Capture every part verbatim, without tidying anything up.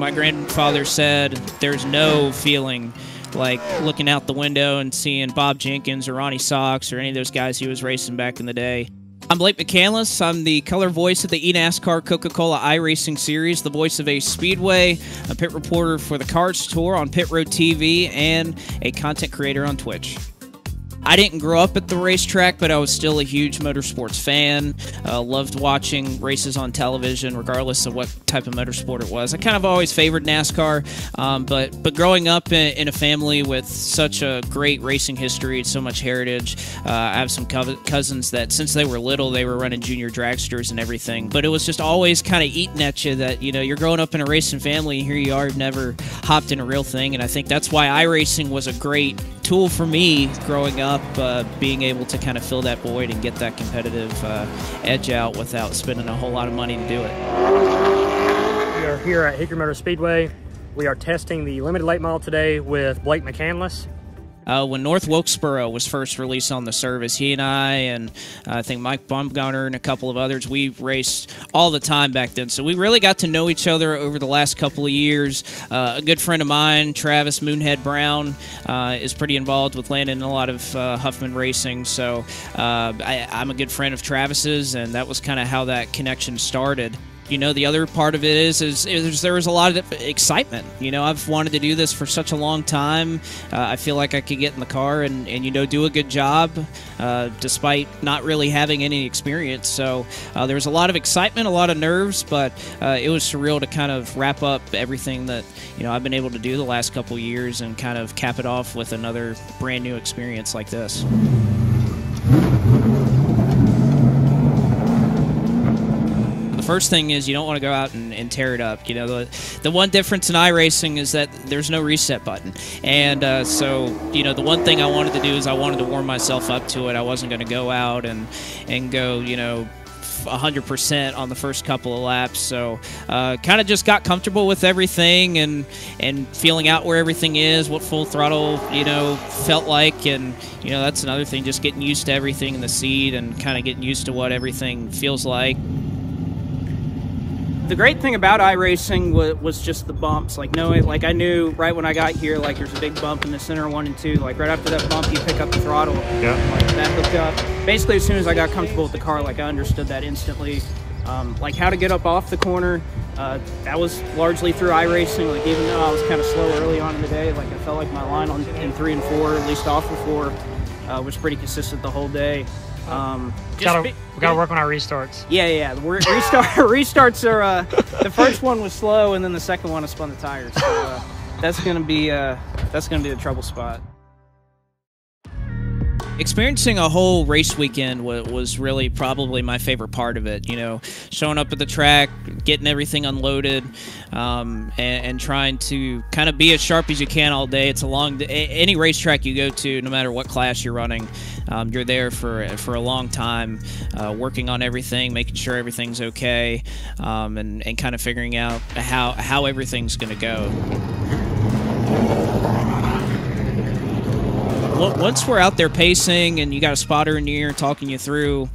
my grandfather said there's no feeling like looking out the window and seeing Bob Jenkins or Ronnie Sox or any of those guys he was racing back in the day. I'm Blake McCandless. I'm the color voice of the eNASCAR Coca-Cola iRacing Series, the voice of a Speedway, a pit reporter for the Cards Tour on Pit Road T V, and a content creator on Twitch. I didn't grow up at the racetrack, but I was still a huge motorsports fan. Uh, loved watching races on television, regardless of what type of motorsport it was. I kind of always favored NASCAR, um, but but growing up in, in a family with such a great racing history and so much heritage, uh, I have some co cousins that since they were little, they were running junior dragsters and everything. But it was just always kind of eating at you that, you know, you're growing up in a racing family, and here you are, you've never hopped in a real thing. And I think that's why iRacing was a great tool for me growing up, uh, being able to kind of fill that void and get that competitive uh, edge out without spending a whole lot of money to do it. We are here at Hickory Motor Speedway. We are testing the limited late model today with Blake McCandless. Uh, when North Wilkesboro was first released on the service, he and I and uh, I think Mike Baumgartner and a couple of others, we raced all the time back then. So we really got to know each other over the last couple of years. Uh, a good friend of mine, Travis Moonhead Brown, uh, is pretty involved with Landon in a lot of uh, Huffman racing. So uh, I, I'm a good friend of Travis's, and that was kind of how that connection started. You know, the other part of it is, is, is there was a lot of excitement. You know, I've wanted to do this for such a long time. Uh, I feel like I could get in the car and, and you know, do a good job uh, despite not really having any experience. So uh, there was a lot of excitement, a lot of nerves, but uh, it was surreal to kind of wrap up everything that, you know, I've been able to do the last couple of years and kind of cap it off with another brand new experience like this. First thing is you don't want to go out and, and tear it up. You know, the, the one difference in iRacing is that there's no reset button. And uh, so, you know, the one thing I wanted to do is I wanted to warm myself up to it. I wasn't going to go out and, and go, you know, one hundred percent on the first couple of laps. So uh, kind of just got comfortable with everything and and feeling out where everything is, what full throttle, you know, felt like. And, you know, that's another thing, just getting used to everything in the seat and kind of getting used to what everything feels like. The great thing about iRacing was, was just the bumps. Like, no, like I knew right when I got here, like there's a big bump in the center one and two. Like right after that bump, you pick up the throttle. Yeah. Like, that hooked up. Basically, as soon as I got comfortable with the car, like I understood that instantly. Um, like how to get up off the corner, uh, that was largely through iRacing. Like even though I was kind of slow early on in the day, like I felt like my line on in three and four, at least off of four, uh, was pretty consistent the whole day. Um, we gotta, be, we gotta yeah. work on our restarts. Yeah, yeah. The re restart, restarts are uh, the first one was slow, and then the second one I spun the tires. So uh, that's gonna be uh, that's gonna be the trouble spot. Experiencing a whole race weekend was really probably my favorite part of it. You know, showing up at the track, getting everything unloaded, um, and, and trying to kind of be as sharp as you can all day. It's a long day. Any racetrack you go to, no matter what class you're running, um, you're there for for a long time, uh, working on everything, making sure everything's okay, um, and and kind of figuring out how how everything's going to go. Once we're out there pacing and you got a spotter in your ear talking you through,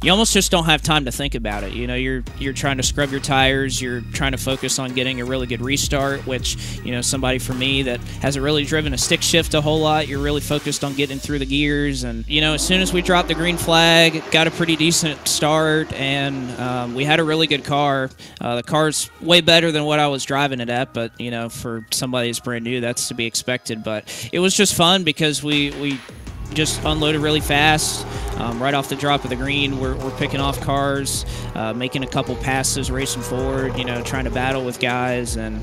you almost just don't have time to think about it. You know, you're you're trying to scrub your tires, you're trying to focus on getting a really good restart, which, you know, somebody for me that hasn't really driven a stick shift a whole lot, you're really focused on getting through the gears. And, you know, as soon as we dropped the green flag, got a pretty decent start, and um, we had a really good car. Uh, the car's way better than what I was driving it at, but, you know, for somebody that's brand new, that's to be expected. But it was just fun because we We just unloaded really fast. Um, right off the drop of the green, we're, we're picking off cars, uh, making a couple passes, racing forward, you know, trying to battle with guys and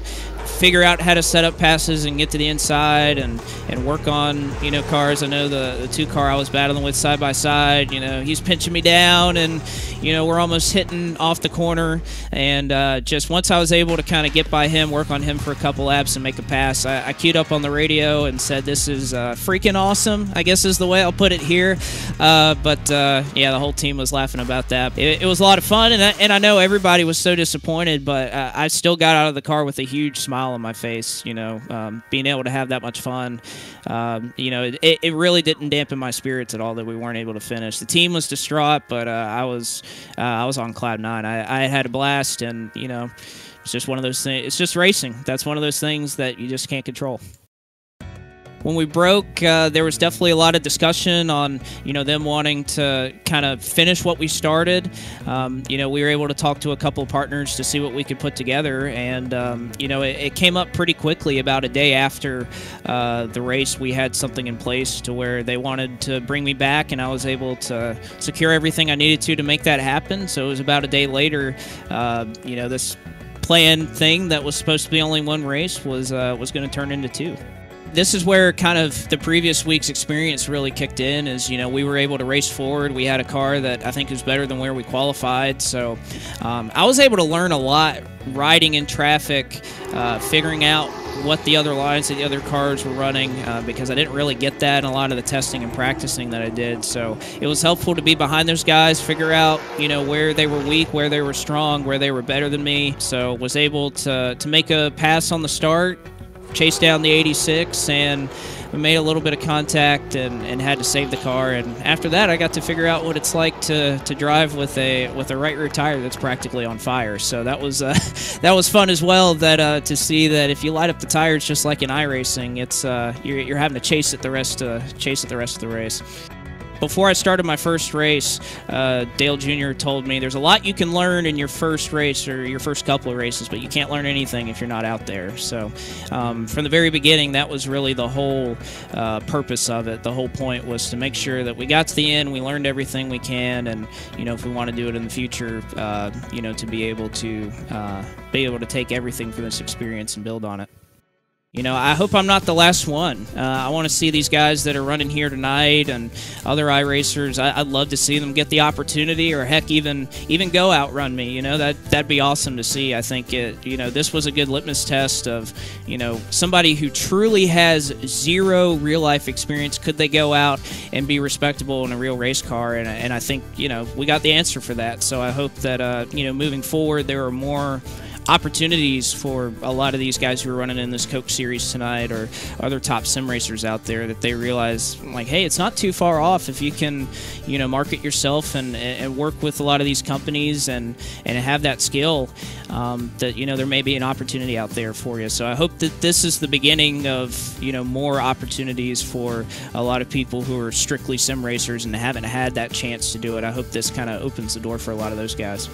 figure out how to set up passes and get to the inside and, and work on, you know, cars. I know the, the two car I was battling with side by side, you know, he's pinching me down and, you know, we're almost hitting off the corner. And uh, just once I was able to kind of get by him, work on him for a couple laps and make a pass, I, I queued up on the radio and said, this is uh, freaking awesome, I guess is the way I'll put it here. Uh, but, uh, yeah, the whole team was laughing about that. It, it was a lot of fun, and I, and I know everybody was so disappointed, but uh, I still got out of the car with a huge smile on my face, you know, um, being able to have that much fun. Um, you know, it, it really didn't dampen my spirits at all that we weren't able to finish. The team was distraught, but uh, I was uh, I was on cloud nine. I, I had a blast, and, you know, It's just one of those things. It's just racing. That's one of those things that you just can't control. When we broke, uh, there was definitely a lot of discussion on, you know, them wanting to kind of finish what we started. Um, you know, we were able to talk to a couple of partners to see what we could put together. And, um, you know, it, it came up pretty quickly. About a day after uh, the race, we had something in place to where they wanted to bring me back, and I was able to secure everything I needed to to make that happen. So it was about a day later, uh, you know, this planned thing that was supposed to be only one race was, uh, was going to turn into two. This is where kind of the previous week's experience really kicked in, is, you know, we were able to race forward. We had a car that I think is better than where we qualified. So um, I was able to learn a lot riding in traffic, uh, figuring out what the other lines that the other cars were running, uh, because I didn't really get that in a lot of the testing and practicing that I did. So it was helpful to be behind those guys, figure out, you know, where they were weak, where they were strong, where they were better than me. So was able to, to make a pass on the start, chased down the eighty-six, and we made a little bit of contact and, and had to save the car. And after that, I got to figure out what it's like to, to drive with a with a right rear tire that's practically on fire. So that was uh, that was fun as well, that uh, to see that if you light up the tires just like in iRacing, it's uh, you're, you're having to chase it the rest of chase it the rest of the race. Before I started my first race, uh, Dale Junior told me there's a lot you can learn in your first race or your first couple of races, but you can't learn anything if you're not out there. So um, from the very beginning, that was really the whole uh, purpose of it. The whole point was to make sure that we got to the end, we learned everything we can, and, you know, if we want to do it in the future, uh, you know, to be able to uh, be able to take everything from this experience and build on it. You know, I hope I'm not the last one. Uh, I want to see these guys that are running here tonight and other iRacers. I, I'd love to see them get the opportunity, or heck, even even go outrun me. You know, that that'd be awesome to see. I think it. You know, this was a good litmus test of, you know, somebody who truly has zero real life experience. Could they go out and be respectable in a real race car? And and I think, you know, we got the answer for that. So I hope that uh, you know, moving forward, there are more opportunities for a lot of these guys who are running in this Coke series tonight, or other top sim racers out there, that they realize, like, hey, it's not too far off if you can, you know, market yourself and, and work with a lot of these companies and, and have that skill, um, that, you know, there may be an opportunity out there for you. So I hope that this is the beginning of, you know, more opportunities for a lot of people who are strictly sim racers and haven't had that chance to do it. I hope this kind of opens the door for a lot of those guys.